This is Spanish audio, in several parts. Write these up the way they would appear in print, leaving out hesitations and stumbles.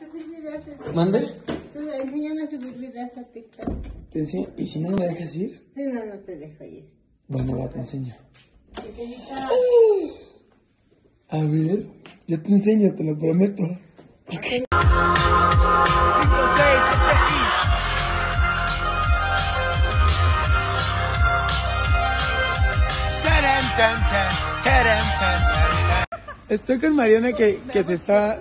subir videos a TikTok. ¿Mande? Enséñame a subir videos a TikTok. ¿Te enseño? ¿Y si no me dejas ir? Si no, no te dejo ir. Bueno, va, te enseño. A ver, yo te enseño, te lo prometo. Okay. Estoy con Mariana que se está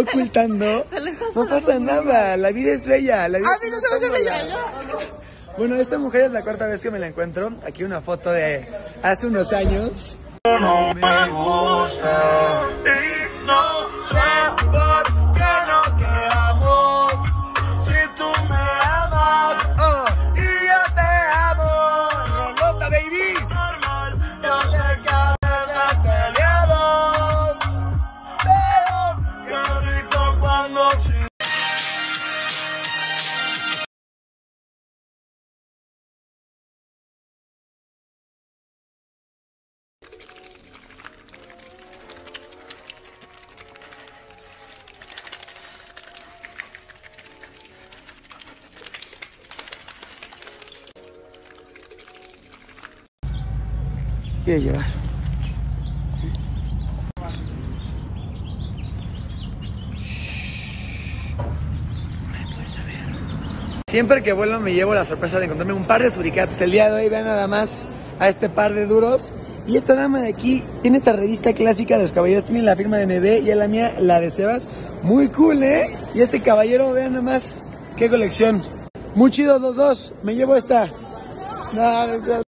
ocultando. No pasa nada, la vida es bella. La vida es no se me hace bella. Bueno, esta mujer es la cuarta vez que me la encuentro. Aquí una foto de hace unos años. No me gusta y no sé por qué no quedamos. Si tú me amas y yo te amo, Rolota baby. Normal, yo sé que a veces peleamos, pero qué rico cuando quiere llevar. Siempre que vuelo me llevo la sorpresa de encontrarme un par de suricates. El día de hoy vean nada más a este par de duros. Y esta dama de aquí tiene esta revista clásica de los caballeros. Tiene la firma de MB y a la mía la de Sebas. Muy cool, ¿eh? Y este caballero, vean nada más. ¡Qué colección! Muy chido los dos. Me llevo esta. No, no, no.